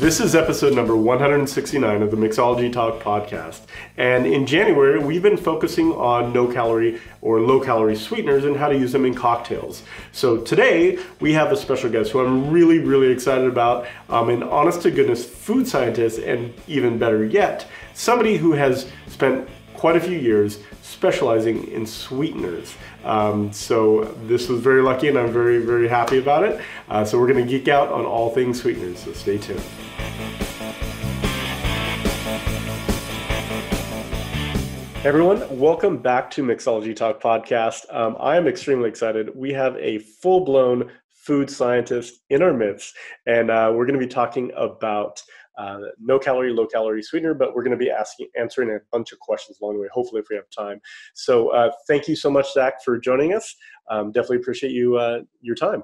This is episode number 169 of the Mixology Talk podcast. And in January, we've been focusing on no-calorie or low-calorie sweeteners and how to use them in cocktails. So today, we have a special guest who I'm really, really excited about, an honest-to-goodness food scientist, and even better yet, somebody who has spent quite a few years specializing in sweeteners. So this was very lucky and I'm very, very happy about it. So we're gonna geek out on all things sweeteners, so stay tuned. Everyone, welcome back to Mixology Talk podcast. I am extremely excited. We have a full-blown food scientist in our midst, and we're gonna be talking about no-calorie, low-calorie sweetener, but we're going to be answering a bunch of questions along the way, hopefully if we have time. So thank you so much, Zach, for joining us. Definitely appreciate you your time.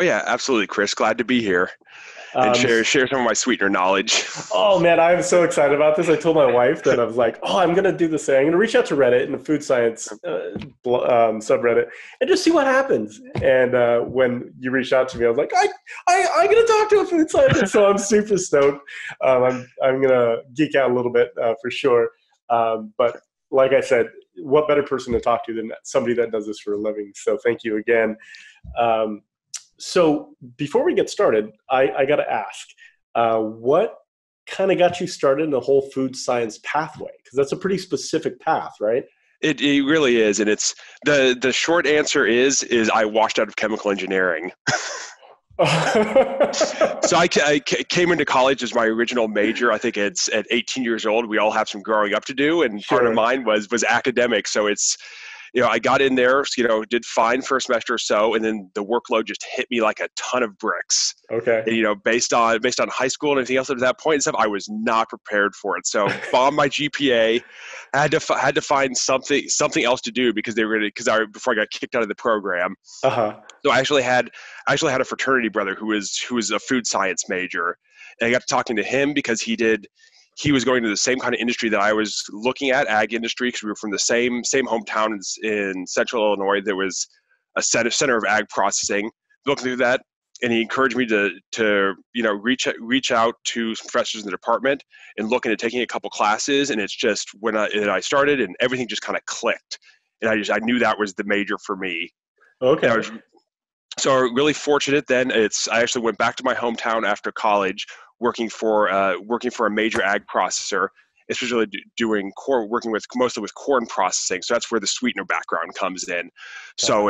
Oh, yeah, absolutely, Chris. Glad to be here and share some of my sweetener knowledge. Oh, man, I'm so excited about this. I told my wife that I was like, oh, I'm going to do this thing. I'm going to reach out to Reddit and the food science subreddit and just see what happens. And when you reached out to me, I was like, I'm going to talk to a food scientist. So I'm super stoked. I'm going to geek out a little bit for sure. But like I said, what better person to talk to than somebody that does this for a living? So thank you again. So before we get started, I got to ask, what kind of got you started in the whole food science pathway? Because that's a pretty specific path, right? It really is. And it's the short answer is I washed out of chemical engineering. So I came into college as my original major. I think it's at 18 years old. We all have some growing up to do. And sure. Part of mine was academic. So it's, you know, I got in there, you know, did fine for a semester or so, and then the workload just hit me like a ton of bricks. Okay. And, you know, based on high school and everything else at that point and stuff, I was not prepared for it. So bombed my GPA. I had to find something else to do because before I got kicked out of the program. Uh-huh. So I actually had a fraternity brother who was a food science major, and I got to talking to him because he was going to the same kind of industry that I was looking at, ag industry, because we were from the same hometown in central Illinois. There was a center of ag processing. Looking through that, and he encouraged me to you know reach out to some professors in the department and look into taking a couple classes. And it's just when I started, and everything just kind of clicked, and I knew that was the major for me. Okay. So really fortunate then. I actually went back to my hometown after college, working for a major ag processor, especially working mostly with corn processing. So that's where the sweetener background comes in. So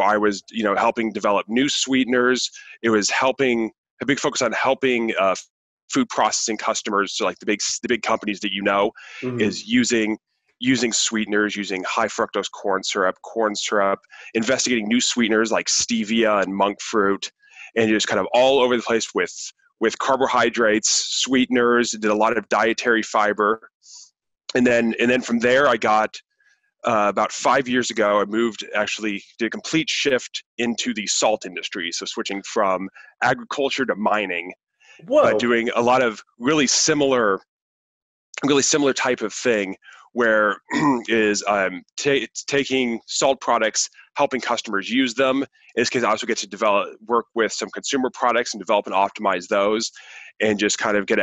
I was, you know, helping develop new sweeteners. It was a big focus on helping food processing customers, so like the big companies that you know, mm-hmm. is using sweeteners, using high fructose corn syrup, investigating new sweeteners like stevia and monk fruit, and you're just kind of all over the place with carbohydrates, sweeteners, did a lot of dietary fiber. And then from there I got, about 5 years ago, I moved actually did a complete shift into the salt industry. So switching from agriculture to mining, doing a lot of really similar type of thing where is taking salt products, helping customers use them. In this case, I also get to work with some consumer products and develop and optimize those, and just kind of get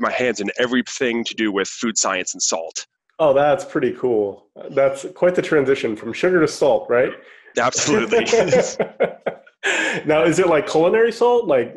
my hands in everything to do with food science and salt. Oh, that's pretty cool. That's quite the transition from sugar to salt, right? Absolutely. Now, is it like culinary salt, like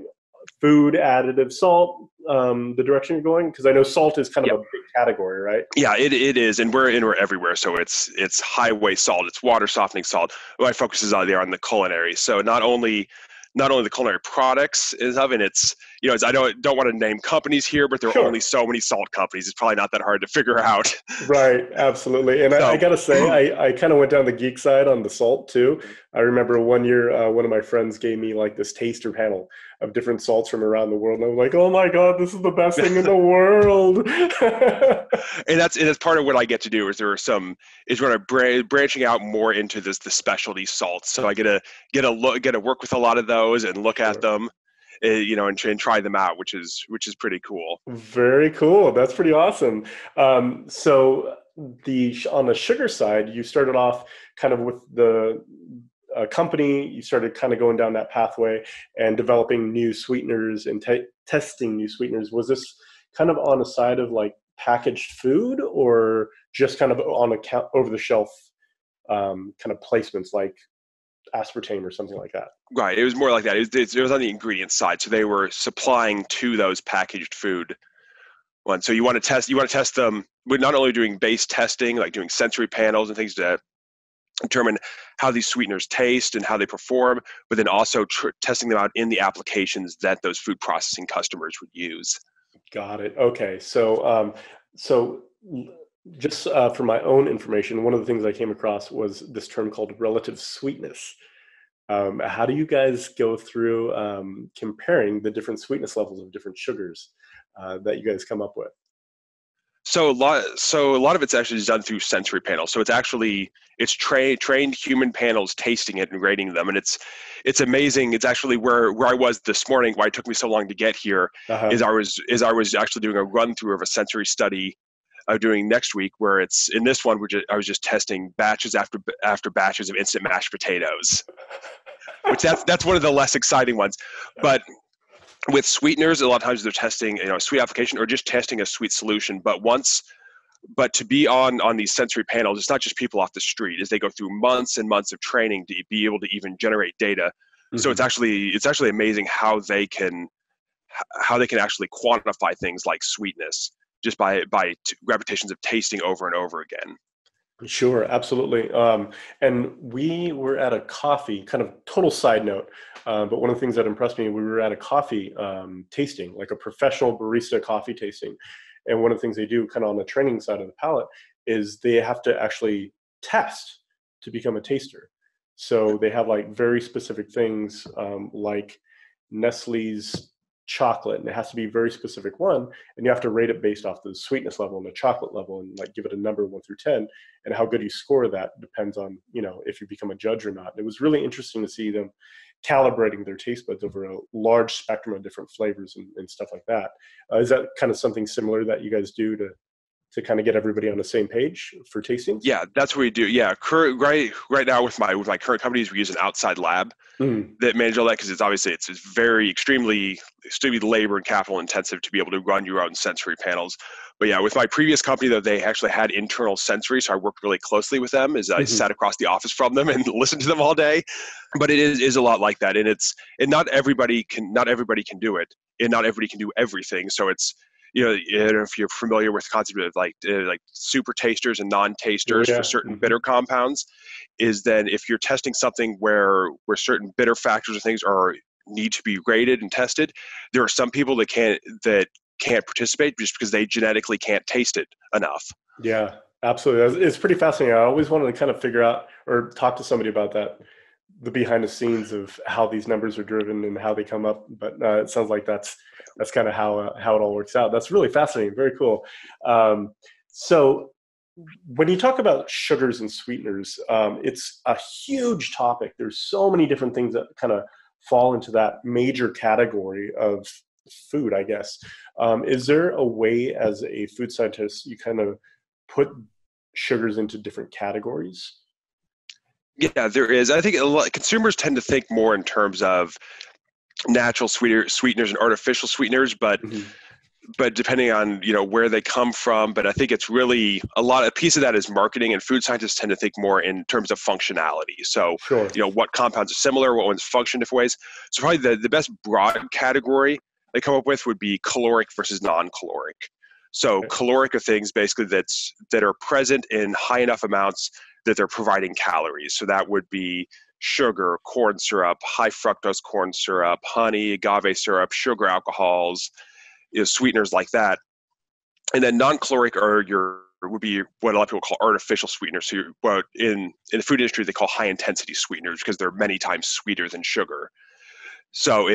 food additive salt? The direction you're going? Because I know salt is kind of a big category, right? Yeah, it is. And we're everywhere. So it's highway salt, it's water softening salt. My focus is on the culinary. So not only the culinary products it's, you know, I don't want to name companies here, but there are sure. only so many salt companies. It's probably not that hard to figure out. Right. Absolutely. And I got to say, I kind of went down the geek side on the salt too. I remember one year, one of my friends gave me like this taster panel of different salts from around the world. And I was like, oh my God, this is the best thing in the world. and that's part of what I get to do is when I'm branching out more into the specialty salts. So I get to work with a lot of those and look at them, you know, and try them out, which is pretty cool. Very cool. That's pretty awesome. So on the sugar side, you started off kind of with a company, you started kind of going down that pathway and developing new sweeteners and testing new sweeteners, was this kind of on the side of like packaged food or just kind of on a over-the-shelf kind of placements like aspartame or something like that? Right. It was more like that. It was on the ingredient side. So they were supplying to those packaged food ones. So you want to test them. We're not only doing base testing, like doing sensory panels and things to determine how these sweeteners taste and how they perform, but then also testing them out in the applications that those food processing customers would use. Got it. Okay. So, so just for my own information, one of the things I came across was this term called relative sweetness. How do you guys go through comparing the different sweetness levels of different sugars that you guys come up with? So a lot of it's actually done through sensory panels. So it's trained human panels tasting it and rating them, and it's amazing. It's actually where I was this morning. Why it took me so long to get here is I was actually doing a run through of a sensory study I'm doing next week, where it's in this one, I was just testing batches after batches of instant mashed potatoes, which that's one of the less exciting ones, but. With sweeteners, a lot of times they're testing, a sweet application or just testing a sweet solution. But to be on these sensory panels, it's not just people off the street. Is they go through months and months of training to be able to even generate data. Mm-hmm. So it's actually amazing how they can actually quantify things like sweetness just by repetitions of tasting over and over again. Sure, absolutely. And we were at a coffee, kind of total side note, but one of the things that impressed me, we were at a coffee tasting, like a professional barista coffee tasting. And one of the things they do kind of on the training side of the palate is they have to actually test to become a taster. So they have like very specific things like Nestlé's chocolate, and it has to be a very specific one, and you have to rate it based off the sweetness level and the chocolate level, and like give it a number 1 through 10, and how good you score that depends on if you become a judge or not. It was really interesting to see them calibrating their taste buds over a large spectrum of different flavors and stuff like that. Is that kind of something similar that you guys do to kind of get everybody on the same page for tasting? Yeah, that's what we do. Yeah, right now with my current companies, we use an outside lab that manages all that, because it's very extremely labor and capital intensive to be able to run your own sensory panels. But yeah, with my previous company though, they actually had internal sensory, so I worked really closely with them as I sat across the office from them and listened to them all day. But it is a lot like that, and not everybody can do it, and not everybody can do everything. So it's I don't know if you're familiar with the concept of like super tasters and non-tasters for certain bitter compounds, is then if you're testing something where certain bitter factors or things need to be rated and tested, there are some people that can't participate just because they genetically can't taste it enough. Yeah, absolutely. It's pretty fascinating. I always wanted to kind of figure out or talk to somebody about that, the behind the scenes of how these numbers are driven and how they come up. But it sounds like that's kind of how it all works out. That's really fascinating. Very cool. So when you talk about sugars and sweeteners, it's a huge topic. There's so many different things that kind of fall into that major category of food, I guess. Is there a way as a food scientist, you kind of put sugars into different categories? Yeah, there is. I think consumers tend to think more in terms of natural sweeteners and artificial sweeteners, but depending on where they come from. But I think it's really a piece of that is marketing, and food scientists tend to think more in terms of functionality. So sure. What compounds are similar, what ones function different ways. So probably the best broad category they come up with would be caloric versus non-caloric. So okay. Caloric are things basically that are present in high enough amounts that they're providing calories. So that would be sugar, corn syrup, high fructose corn syrup, honey, agave syrup, sugar alcohols, sweeteners like that. And then non-caloric would be what a lot of people call artificial sweeteners. So in the food industry, they call high intensity sweeteners because they're many times sweeter than sugar. So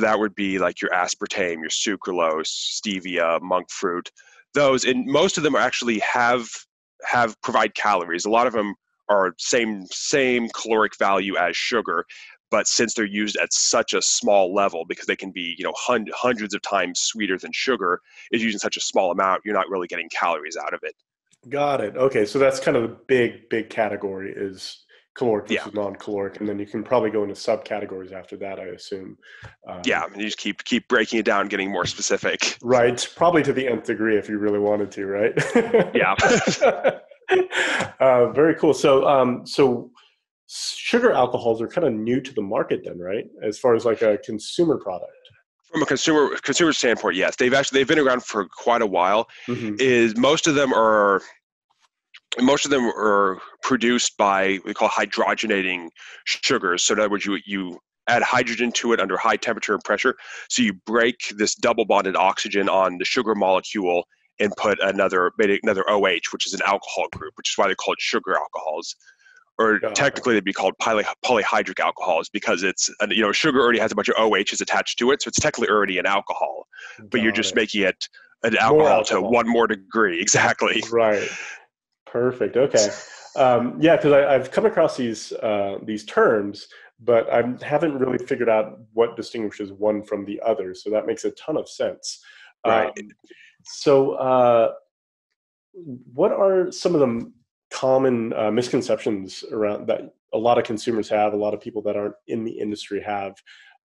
that would be like your aspartame, your sucralose, stevia, monk fruit, those. And most of them actually provide calories. A lot of them are same caloric value as sugar, but since they're used at such a small level, because they can be hundreds of times sweeter than sugar, is using such a small amount, you're not really getting calories out of it. Got it. Okay, so that's kind of the big category is caloric versus non-caloric, and then you can probably go into subcategories after that, I assume. I mean, you just keep breaking it down, getting more specific. Right, probably to the nth degree if you really wanted to, right? Yeah. Very cool. So sugar alcohols are kind of new to the market then, right? As far as like a consumer product. From a consumer standpoint, yes, they've been around for quite a while. Mm-hmm. Most of them are produced by what we call hydrogenating sugars. So in other words, you add hydrogen to it under high temperature and pressure. So you break this double bonded oxygen on the sugar molecule and put another OH, which is an alcohol group, which is why they're called sugar alcohols. Or technically, they'd be called polyhydric alcohols because it's, sugar already has a bunch of OHs attached to it, so it's technically already an alcohol, but you're just making it an alcohol to one more degree. Exactly. Right. Perfect. Okay. Because I've come across these terms, but I haven't really figured out what distinguishes one from the other, so that makes a ton of sense. Right. So what are some of the common misconceptions around that a lot of consumers have, a lot of people that aren't in the industry have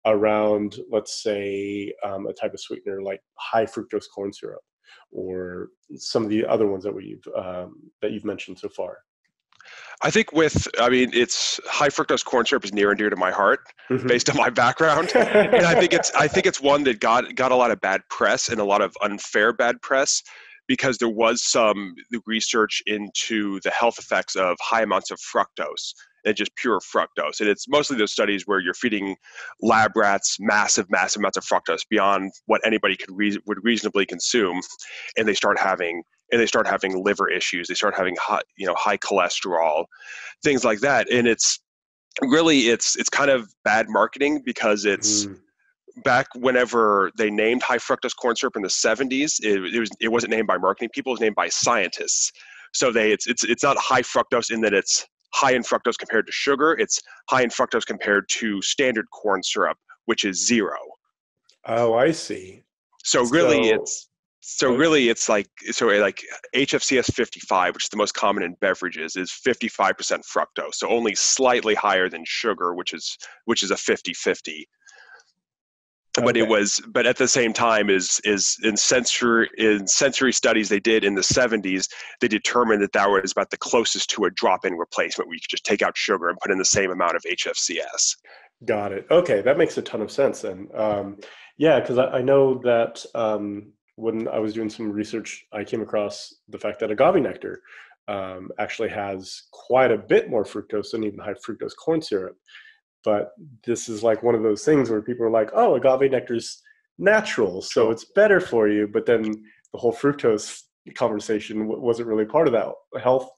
around, let's say, a type of sweetener like high fructose corn syrup or some of the other ones that you've mentioned so far? I think it's high fructose corn syrup is near and dear to my heart, mm-hmm. based on my background, and I think it's one that got a lot of bad press and a lot of unfair bad press because there was some research into the health effects of high amounts of fructose and just pure fructose, and it's mostly those studies where you're feeding lab rats massive amounts of fructose beyond what anybody would reasonably consume, and they start having liver issues. They start having high cholesterol, things like that. And it's really, it's kind of bad marketing because it's back whenever they named high fructose corn syrup in the 70s, it wasn't named by marketing people, it was named by scientists. So it's not high fructose in that it's high in fructose compared to sugar. It's high in fructose compared to standard corn syrup, which is zero. Oh, I see. So really, HFCS-55, which is the most common in beverages, is 55% fructose. So only slightly higher than sugar, which is a 50-50. Okay. But at the same time is in sensory studies they did in the 70s, they determined that was about the closest to a drop-in replacement where you could just take out sugar and put in the same amount of HFCS. Got it. Okay, that makes a ton of sense then. Because I know that. When I was doing some research, I came across the fact that agave nectar actually has quite a bit more fructose than even high fructose corn syrup. But this is like one of those things where people are like, oh, agave nectar's natural, so it's better for you. But then the whole fructose conversation wasn't really part of that health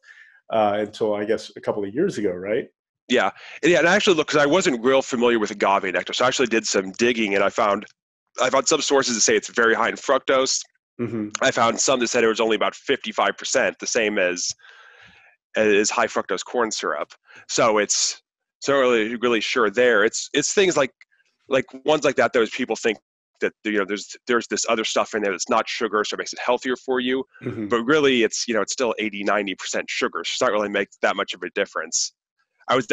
until, I guess, a couple of years ago, right? Yeah. And I actually because I wasn't real familiar with agave nectar. So I actually did some digging and I found some sources that say it's very high in fructose. Mm-hmm. I found some that said it was only about 55%, the same as high fructose corn syrup. So it's not really sure there. It's things like ones like that. Those people think that there's this other stuff in there that's not sugar, so it makes it healthier for you. Mm-hmm. But really, it's still 80-90% sugar. So it's not really make that much of a difference. I was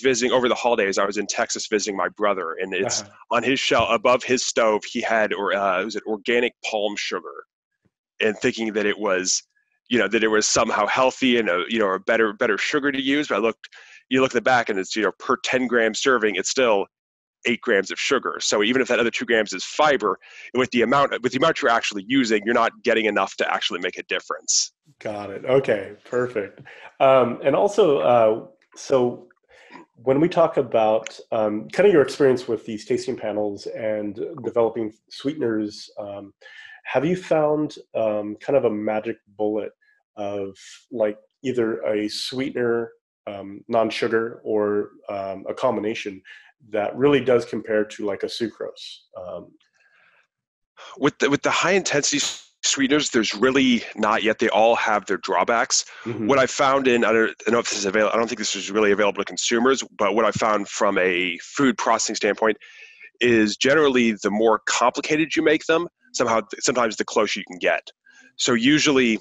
visiting over the holidays. I was in Texas visiting my brother, and it's on his shelf above his stove. He had, organic palm sugar, and thinking that it was somehow healthy and a better sugar to use. But you look at the back, and it's per 10-gram serving, it's still 8 grams of sugar. So even if that other 2 grams is fiber, with the amount you're actually using, you're not getting enough to actually make a difference. Got it. Okay, perfect. And also. So when we talk about kind of your experience with these tasting panels and developing sweeteners, have you found kind of a magic bullet of like either a sweetener, non-sugar, or a combination that really does compare to like a sucrose? With the high intensity sweeteners, there's really not yet. They all have their drawbacks. Mm-hmm. What I found I don't think this is really available to consumers, but what I found from a food processing standpoint is generally the more complicated you make them, sometimes the closer you can get. So usually,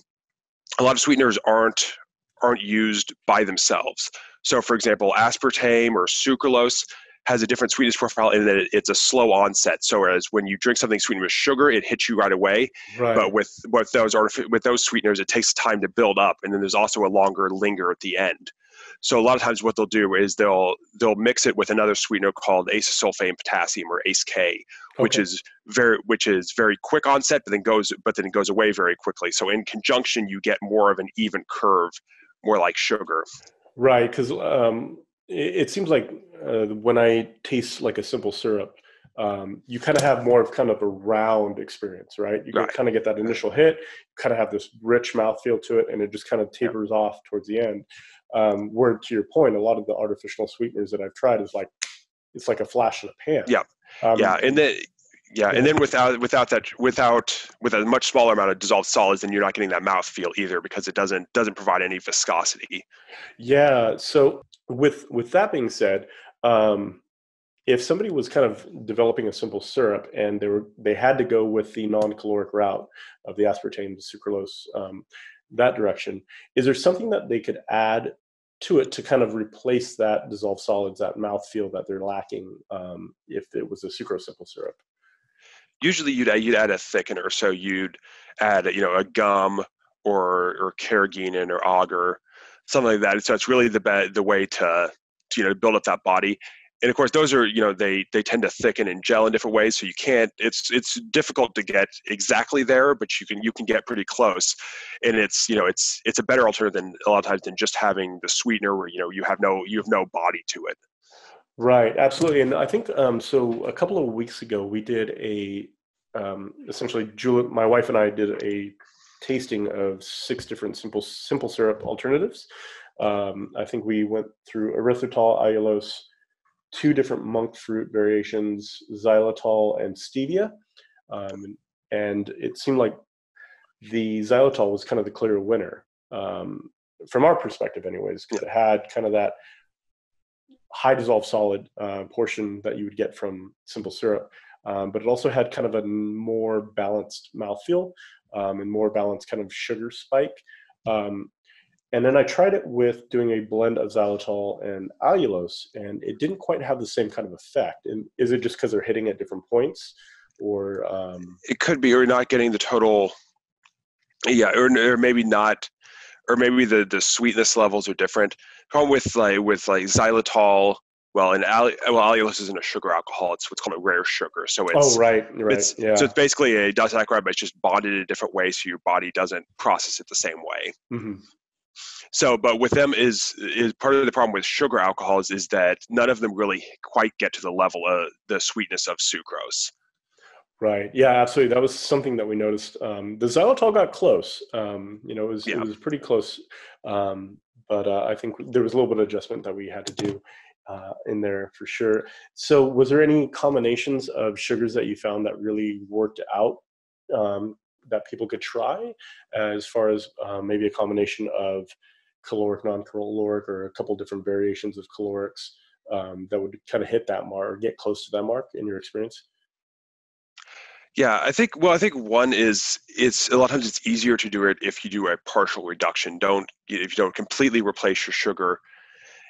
a lot of sweeteners aren't aren't used by themselves. So for example, aspartame or sucralose has a different sweetness profile in that it's a slow onset. So whereas when you drink something sweetened with sugar, it hits you right away. Right. But with those sweeteners, it takes time to build up. And then there's also a longer linger at the end. So a lot of times what they'll do is they'll mix it with another sweetener called acesulfame potassium, or ACE-K, which is very quick onset, but then it goes away very quickly. So in conjunction, you get more of an even curve, more like sugar. Right, because it seems like when I taste like a simple syrup, you kind of have more of kind of a round experience, right? You kind of get that initial hit, kind of have this rich mouthfeel to it, and it just kind of tapers off towards the end. Where, to your point, a lot of the artificial sweeteners that I've tried is like, it's like a flash in a pan. Yeah. And then with a much smaller amount of dissolved solids, then you're not getting that mouthfeel either, because it doesn't provide any viscosity. Yeah. So with that being said, if somebody was kind of developing a simple syrup and they had to go with the non-caloric route of the aspartame, the sucralose, that direction, is there something that they could add to it to kind of replace that dissolved solids, that mouthfeel that they're lacking, if it was a sucrose simple syrup? Usually you'd add a thickener. So you'd add, a gum or carrageenan or agar, something like that. So it's really the way to build up that body. And of course, those are, they tend to thicken and gel in different ways. So you can't, it's difficult to get exactly there, but you can get pretty close. And it's a better alternative than a lot of times than just having the sweetener where, you have no body to it. Right. Absolutely. And I think, so a couple of weeks ago, we did my wife and I did a tasting of 6 different simple syrup alternatives. I think we went through erythritol, allulose, 2 different monk fruit variations, xylitol and stevia. And it seemed like the xylitol was kind of the clear winner, from our perspective anyways, because it had kind of that high dissolved solid portion that you would get from simple syrup. But it also had kind of a more balanced mouthfeel, and more balanced kind of sugar spike. And then I tried it with doing a blend of xylitol and allulose, and it didn't quite have the same kind of effect. And is it just because they're hitting at different points, or it could be, or not getting the total, or maybe not, or maybe the sweetness levels are different. Problem with xylitol. Well, allulose isn't a sugar alcohol. It's what's called a rare sugar. So it's So it's basically a disaccharide, but it's just bonded in a different way, so your body doesn't process it the same way. Mm-hmm. So, but with them is part of the problem with sugar alcohols is that none of them really quite get to the level of the sweetness of sucrose. Right. Yeah, absolutely. That was something that we noticed. The xylitol got close. It was pretty close. But I think there was a little bit of adjustment that we had to do in there for sure. So was there any combinations of sugars that you found that really worked out, that people could try, as far as maybe a combination of caloric, non-caloric, or a couple different variations of calorics that would kind of hit that mark or get close to that mark in your experience? Yeah, I think one is, it's a lot of times it's easier to do it if you do a partial reduction. If you don't completely replace your sugar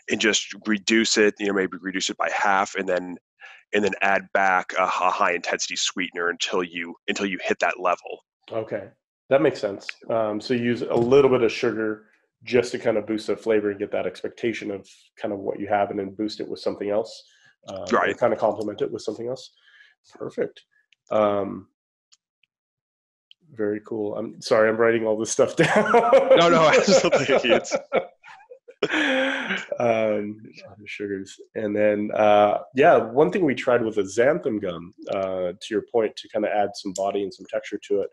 and just reduce it, maybe reduce it by half and then add back a high intensity sweetener until you hit that level. Okay, that makes sense. So you use a little bit of sugar just to kind of boost the flavor and get that expectation of kind of what you have, and then boost it with something else. Right. Kind of complement it with something else. Perfect. Very cool. I'm sorry, I'm writing all this stuff down. No, absolutely. Sugars. And then, one thing we tried with a xanthan gum, to your point, to kind of add some body and some texture to it.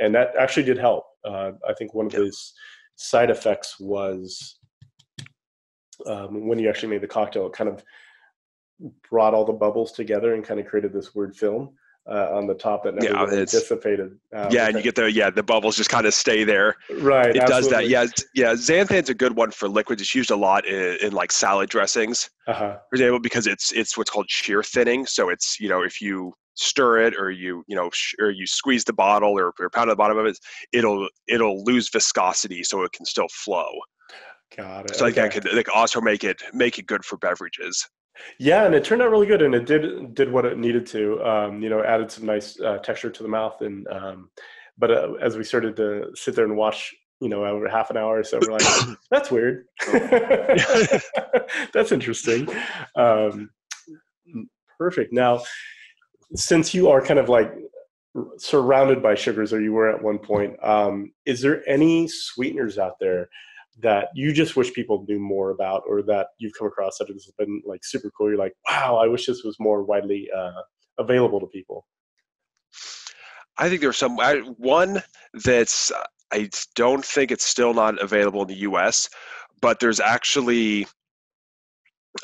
And that actually did help. I think one of those side effects was, when you actually made the cocktail, it kind of brought all the bubbles together and kind of created this weird film on the top that never really dissipated. And you get the bubbles just kind of stay there. Right. It absolutely does that. Yeah. Xanthan's a good one for liquids. It's used a lot in like salad dressings, for example, because it's what's called shear thinning. So it's, if you stir it, or you squeeze the bottle or pound the bottom of it, it'll lose viscosity, so it can still flow. Got it. So okay. They could also make it good for beverages. Yeah, and it turned out really good, and it did what it needed to. Added some nice texture to the mouth, and but as we started to sit there and watch, over half an hour or so, we're like, that's weird. That's interesting. Perfect. Now, since you are kind of like surrounded by sugars, or you were at one point, is there any sweeteners out there that you just wish people knew more about, or that you've come across that has been like super cool? You're like, wow, I wish this was more widely available to people. I think there's one that's, I don't think it's still not available in the US, but there's actually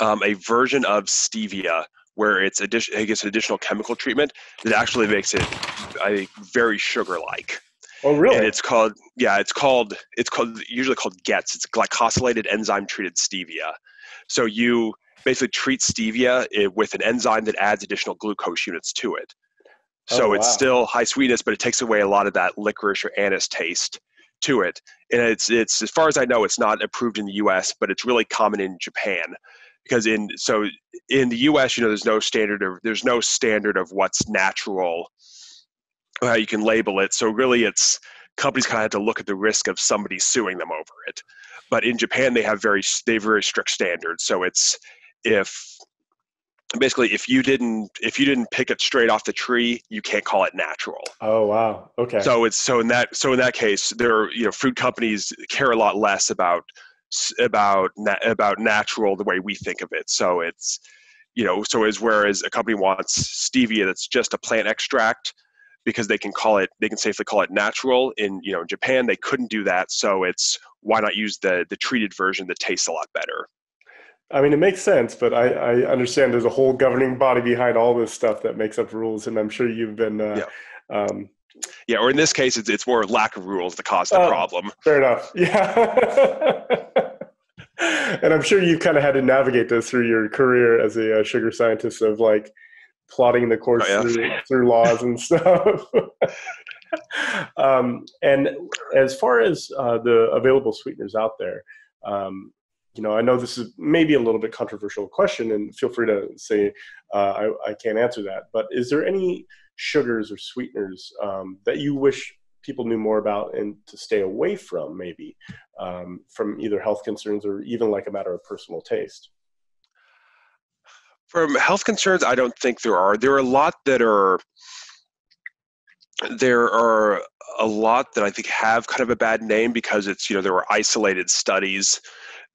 a version of stevia where it gets an additional chemical treatment that actually makes it, I think, very sugar-like. Oh, really? And it's usually called GETS. It's glycosylated enzyme-treated stevia. So you basically treat stevia with an enzyme that adds additional glucose units to it. So it's still high sweetness, but it takes away a lot of that licorice or anise taste to it. And it's as far as I know, it's not approved in the U.S., but it's really common in Japan, because in the U.S., there's no standard of what's natural, how you can label it. So really, it's companies kind of have to look at the risk of somebody suing them over it. But in Japan, they have very strict standards. So it's if you didn't pick it straight off the tree, you can't call it natural. Oh, wow. Okay. So in that case, there food companies care a lot less about natural the way we think of it. So it's whereas a company wants stevia that's just a plant extract because they can safely call it natural. In Japan, they couldn't do that. So it's, why not use the treated version that tastes a lot better? I mean, it makes sense, but I understand there's a whole governing body behind all this stuff that makes up rules, and I'm sure you've been... or in this case, it's more lack of rules that caused the problem. Fair enough, yeah. And I'm sure you've kind of had to navigate this through your career as a sugar scientist, of like plotting the course through laws and stuff. And as far as the available sweeteners out there, I know this is maybe a little bit controversial question, and feel free to say I can't answer that. But is there any sugars or sweeteners that you wish people knew more about and to stay away from, maybe from either health concerns or even like a matter of personal taste? From health concerns, I don't think there are. There are a lot that I think have kind of a bad name because it's there were isolated studies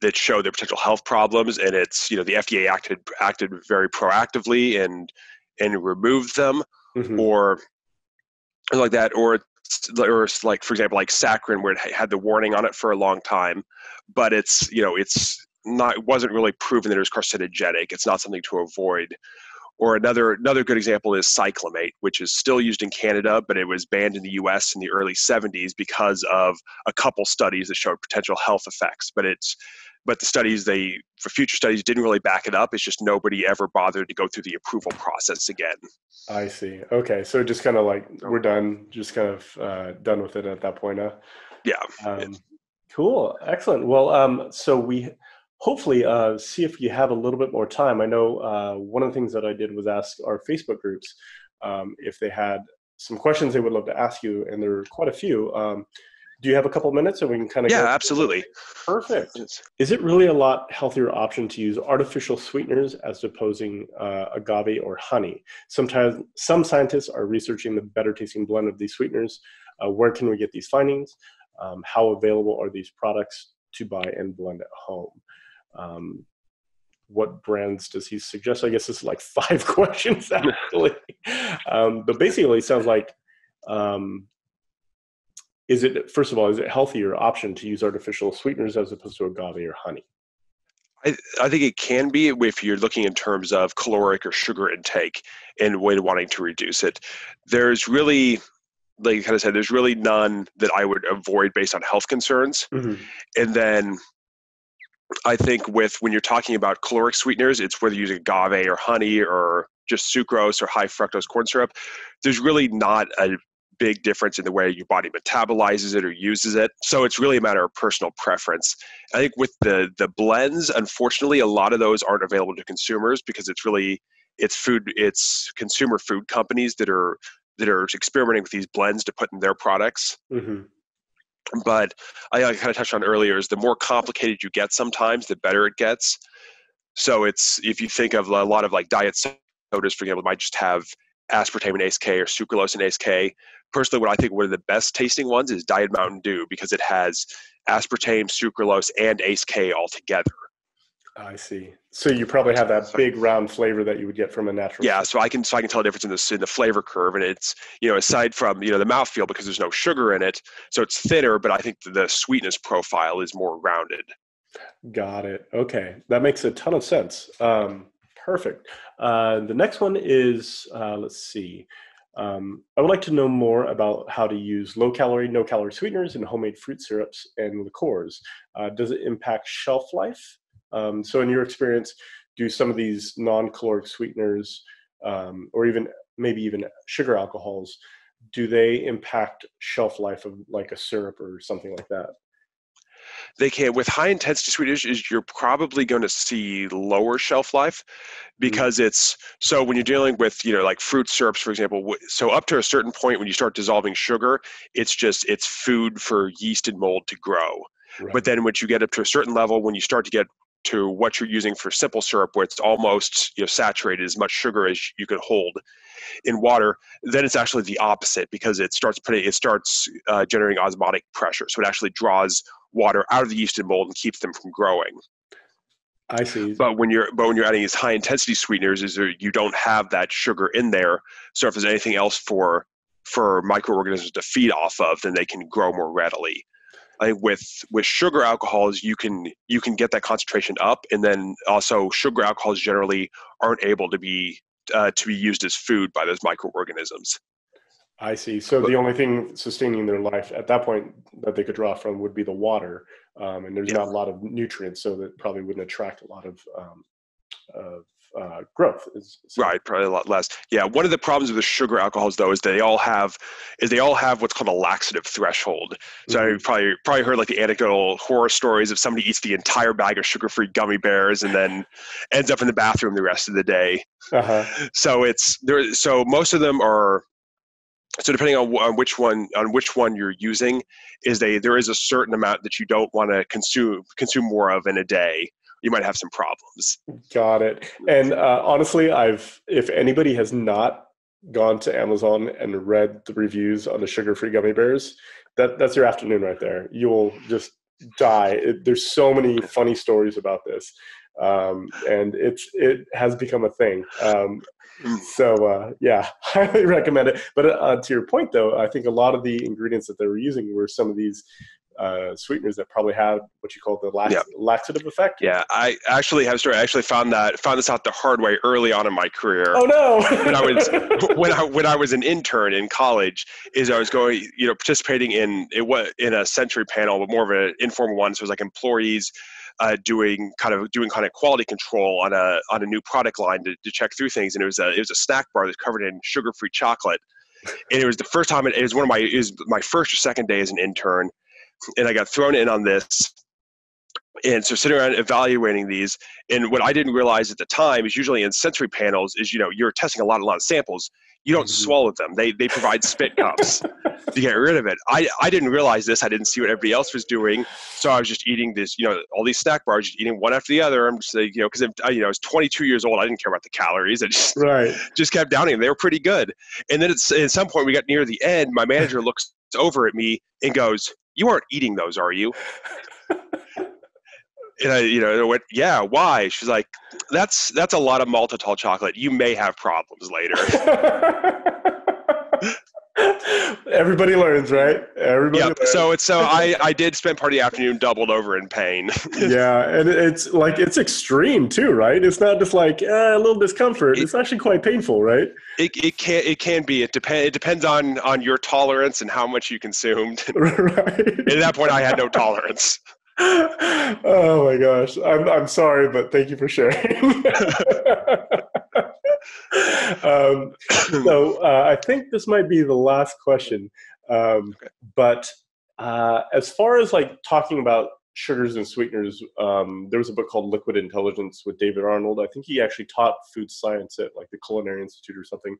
that show their potential health problems, and it's the FDA acted very proactively and removed them, mm-hmm. or like that, or like, for example, like saccharin, where it had the warning on it for a long time, but it wasn't really proven that it was carcinogenic. It's not something to avoid. Or another good example is cyclamate, which is still used in Canada, but it was banned in the U.S. in the early 70s because of a couple studies that showed potential health effects. But the studies for future studies didn't really back it up. It's just nobody ever bothered to go through the approval process again. I see. Okay, so just kind of like we're done, just kind of done with it at that point, huh? Yeah. Cool. Excellent. Well, so we. Hopefully, see if you have a little bit more time. I know one of the things that I did was ask our Facebook groups if they had some questions they would love to ask you, and there are quite a few. Do you have a couple minutes so we can kind of go? Yeah, absolutely. Perfect. Is it really a lot healthier option to use artificial sweeteners as opposing agave or honey? Sometimes some scientists are researching the better tasting blend of these sweeteners. Where can we get these findings? How available are these products to buy and blend at home? What brands does he suggest? I guess this is like 5 questions actually. But basically it sounds like, is it healthier option to use artificial sweeteners as opposed to agave or honey? I think it can be if you're looking in terms of caloric or sugar intake and when wanting to reduce it. There's really, like you kind of said, there's really none that I would avoid based on health concerns. Mm-hmm. And then I think when you're talking about caloric sweeteners, it's whether you use agave or honey or just sucrose or high fructose corn syrup, there's really not a big difference in the way your body metabolizes it or uses it. So it's really a matter of personal preference. I think with the blends, unfortunately, a lot of those aren't available to consumers because it's consumer food companies that are experimenting with these blends to put in their products. Mm-hmm. But I kind of touched on earlier is the more complicated you get sometimes, the better it gets. So it's, if you think of a lot of like diet sodas, for example, might just have aspartame and ACE-K or sucralose and ACE-K. Personally, what I think one of the best tasting ones is Diet Mountain Dew because it has aspartame, sucralose, and ACE-K all together. I see. So you probably have that big round flavor that you would get from a natural. Yeah. So I can tell the difference in the flavor curve, and it's, you know, aside from, you know, the mouthfeel because there's no sugar in it, so it's thinner, but I think the sweetness profile is more rounded. Got it. Okay, that makes a ton of sense. Perfect. The next one is let's see. I would like to know more about how to use low-calorie, no-calorie sweeteners in homemade fruit syrups and liqueurs. Does it impact shelf life? So in your experience, do some of these non-caloric sweeteners or even maybe even sugar alcohols, do they impact shelf life of like a syrup or something like that? They can. With high intensity sweeteners, you're probably going to see lower shelf life because it's, so when you're dealing with, you know, like fruit syrups, for example, so up to a certain point when you start dissolving sugar, it's food for yeast and mold to grow. Right. But then once you get up to a certain level, when you start to get to what you're using for simple syrup, where it's almost, you know, saturated, as much sugar as you could hold in water, then it's actually the opposite because it starts generating osmotic pressure, so it actually draws water out of the yeast and mold and keeps them from growing. I see. But when you're adding these high intensity sweeteners, you don't have that sugar in there, so if there's anything else for microorganisms to feed off of, then they can grow more readily. With sugar alcohols, you can get that concentration up, and then also sugar alcohols generally aren't able to be used as food by those microorganisms. I see. So the only thing sustaining their life at that point that they could draw from would be the water, and there's not a lot of nutrients, so that probably wouldn't attract a lot of growth. Right, probably a lot less. Yeah, one of the problems with the sugar alcohols though is they all have what's called a laxative threshold. So mm-hmm. I've probably heard like the anecdotal horror stories of somebody eats the entire bag of sugar-free gummy bears and then ends up in the bathroom the rest of the day. Uh-huh. So it's there. So most of them are. So depending on which one you're using, there is a certain amount that you don't want to consume more of in a day. You might have some problems. Got it. And honestly, if anybody has not gone to Amazon and read the reviews on the sugar-free gummy bears, that's your afternoon right there. You will just die. There's so many funny stories about this. And it has become a thing. So, highly recommend it. But to your point though, I think a lot of the ingredients that they were using were some of these sweeteners that probably have what you call the laxative effect. Yeah, I actually have a story. I actually found this out the hard way early on in my career. Oh no! when I was an intern in college, I was participating in a sensory panel, but more of an informal one. So it was like employees doing quality control on a new product line to check through things, and it was a snack bar that's covered in sugar-free chocolate, and it was the first time. It was my first or second day as an intern. And I got thrown in on this, and so sitting around evaluating these. And what I didn't realize at the time is usually in sensory panels is, you know, you're testing a lot of samples. You don't swallow them. They provide spit cups to get rid of it. I didn't realize this. I didn't see what everybody else was doing. So I was just eating this, you know, all these snack bars, just eating one after the other. I'm just like, you know, because I was 22 years old. I didn't care about the calories. I just just kept downing them. They were pretty good. And then at some point we got near the end. My manager looks over at me and goes, "You aren't eating those, are you?" And I went, "Yeah, why?" She's like, that's a lot of maltitol chocolate. You may have problems later." Everybody learns, right? Everybody learns. So I did spend part of the afternoon doubled over in pain. Yeah, and it's like, it's extreme too, right? It's not just like a little discomfort. It's actually quite painful, right? It can be. It depends on your tolerance and how much you consumed. Right. At that point, I had no tolerance. Oh my gosh. I'm sorry, but thank you for sharing. I think this might be the last question. As far as like talking about sugars and sweeteners, there was a book called Liquid Intelligence with David Arnold. I think he actually taught food science at like the Culinary Institute or something.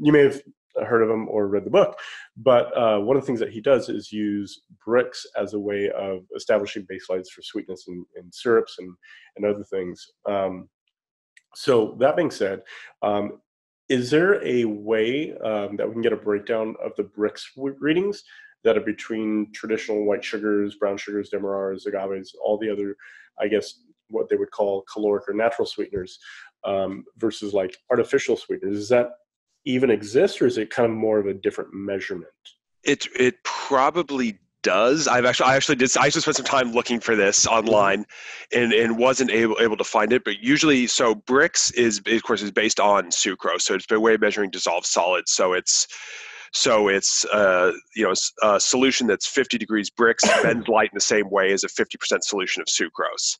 You may have heard of him or read the book, but one of the things that he does is use Brix as a way of establishing baselines for sweetness in syrups and other things. So that being said, is there a way that we can get a breakdown of the Brix readings that are between traditional white sugars, brown sugars, demerars, agaves, all the other, I guess, what they would call caloric or natural sweeteners versus like artificial sweeteners? Does that even exist, or is it kind of more of a different measurement? It probably does. I actually spent some time looking for this online and wasn't able to find it, but usually, so Brix is, of course, is based on sucrose. So it's a way of measuring dissolved solids. So it's a solution that's 50 degrees Brix bends light in the same way as a 50% solution of sucrose.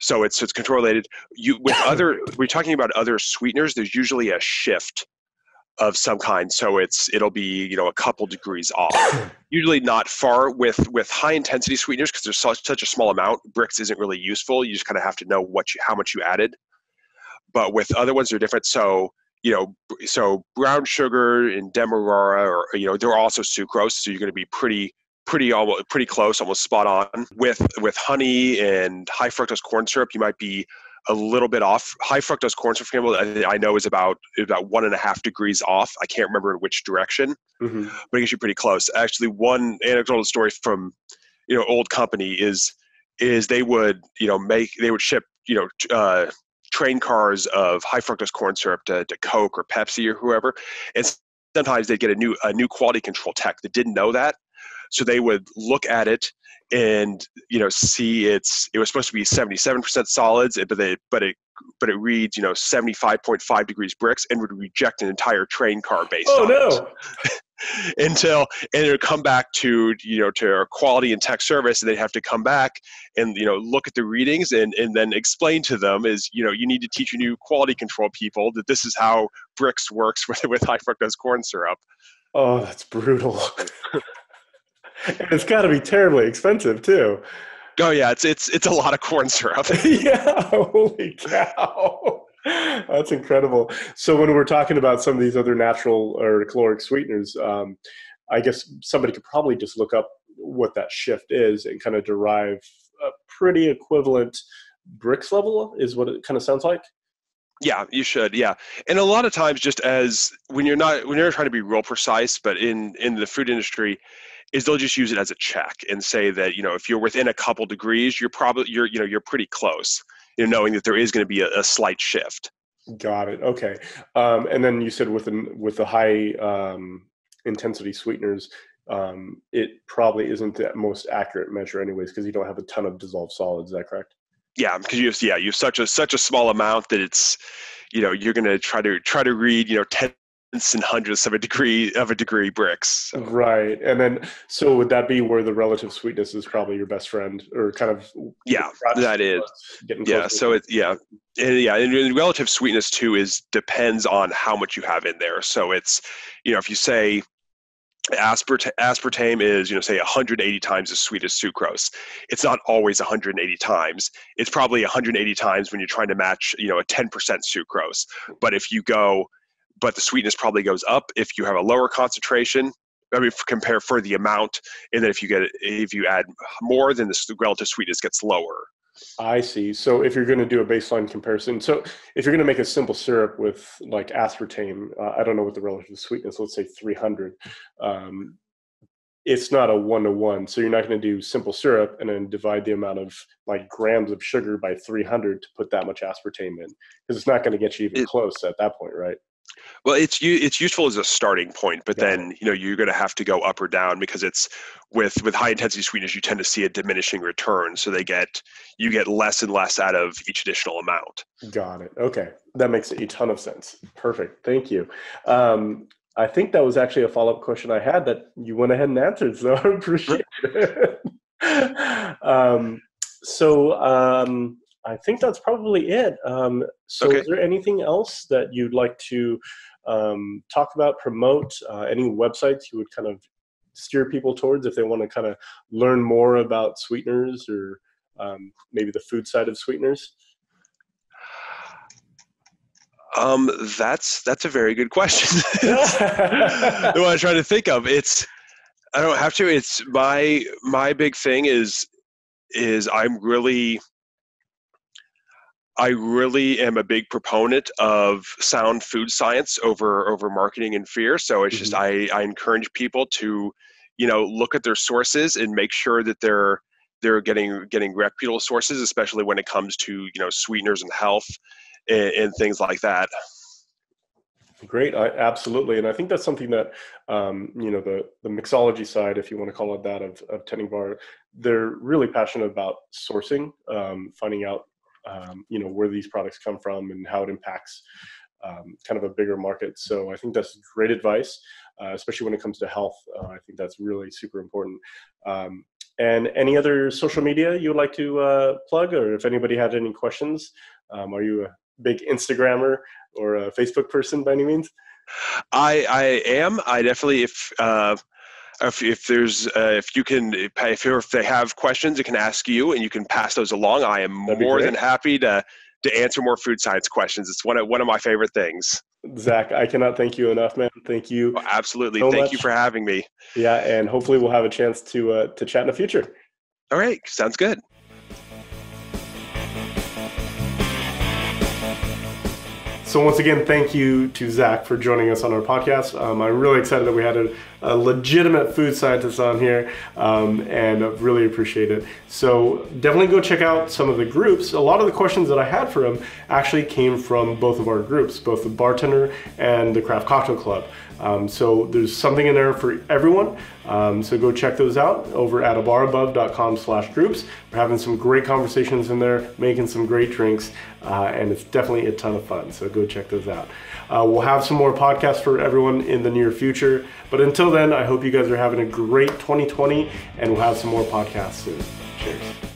So it's control-related. We're talking about other sweeteners. There's usually a shift of some kind. So it'll be, a couple degrees off, usually not far with high intensity sweeteners. Cause there's such a small amount, Brix isn't really useful. You just kind of have to know how much you added, but with other ones they're different. So brown sugar and demerara, or they're also sucrose. So you're going to be pretty close, almost spot on. With honey and high fructose corn syrup, you might be a little bit off. High fructose corn syrup, for example, I know is about 1.5 degrees off. I can't remember in which direction, but it gets you pretty close. Actually, one anecdotal story from old company is they would ship train cars of high fructose corn syrup to Coke or Pepsi or whoever, and sometimes they'd get a new quality control tech that didn't know that. So they would look at it and see it was supposed to be 77% solids, but it reads 75.5 degrees Brix, and would reject an entire train car based on it. And it would come back to our quality and tech service, and they'd have to come back and look at the readings and then explain to them you need to teach your new quality control people that this is how Brix works with high fructose corn syrup. Oh, that's brutal. And it's got to be terribly expensive too. Oh yeah, it's a lot of corn syrup. Yeah, holy cow, that's incredible. So when we're talking about some of these other natural or caloric sweeteners, I guess somebody could probably just look up what that shift is and kind of derive a pretty equivalent Brix level, is what it kind of sounds like. Yeah, you should. Yeah, and a lot of times, just as when you're trying to be real precise, but in the food industry, is they'll just use it as a check and say that if you're within a couple degrees, you're pretty close. Knowing that there is going to be a slight shift. Got it. Okay. And then you said with the high intensity sweeteners, it probably isn't the most accurate measure, anyways, because you don't have a ton of dissolved solids. Is that correct? Yeah, because you have such a small amount that it's you're going to try to read 10. And hundredths of a degree Brix. So. Right. And then, so would that be where the relative sweetness is probably your best friend, or kind of? Yeah, that is. Yeah. So it, yeah. And yeah. And relative sweetness too depends on how much you have in there. So it's, if you say aspartame is, say 180 times as sweet as sucrose, it's not always 180 times. It's probably 180 times when you're trying to match, a 10% sucrose. But the sweetness probably goes up if you have a lower concentration. I mean, compare for the amount, and then if you add more, then the relative sweetness gets lower. I see. So if you're going to do a baseline comparison, so if you're going to make a simple syrup with like aspartame, I don't know what the relative sweetness, let's say 300. It's not a 1-to-1, so you're not going to do simple syrup and then divide the amount of like grams of sugar by 300 to put that much aspartame in, because it's not going to get you even close at that point, right? Well, it's useful as a starting point, but then you're going to have to go up or down, because it's with high intensity sweeteners you tend to see a diminishing return, so you get less and less out of each additional amount. Got it. Okay, that makes a ton of sense. Perfect. Thank you. I think that was actually a follow-up question I had that you went ahead and answered, so I appreciate it. I think that's probably it. Is there anything else that you'd like to talk about, promote, any websites you would kind of steer people towards if they want to kind of learn more about sweeteners or maybe the food side of sweeteners? That's a very good question. What I try to think of, I don't have to. It's my big thing is I really am a big proponent of sound food science over marketing and fear. So it's just, I encourage people to, look at their sources and make sure that they're getting reputable sources, especially when it comes to, sweeteners and health and things like that. Great. Absolutely. And I think that's something that, the mixology side, if you want to call it that, of Tenning Bar, they're really passionate about sourcing, finding out, where these products come from and how it impacts kind of a bigger market. So I think that's great advice, especially when it comes to health. I think that's really super important. And any other social media you would like to plug, or if anybody had any questions, are you a big Instagrammer or a Facebook person by any means? I am. I definitely, if they have questions, they can ask you, and you can pass those along. I am more than happy to answer more food science questions. It's one of my favorite things. Zach, I cannot thank you enough, man. Thank you. Oh, absolutely. Thank you for having me. Yeah, and hopefully we'll have a chance to chat in the future. All right, sounds good. So once again, thank you to Zach for joining us on our podcast. I'm really excited that we had a legitimate food scientist on here, and I really appreciate it. So definitely go check out some of the groups. A lot of the questions that I had for him actually came from both of our groups, both the bartender and the Craft Cocktail Club. So there's something in there for everyone. So go check those out over at abarabove.com/groups. We're having some great conversations in there, making some great drinks, and it's definitely a ton of fun. So go check those out. We'll have some more podcasts for everyone in the near future. But until then, I hope you guys are having a great 2020, and we'll have some more podcasts soon. Cheers.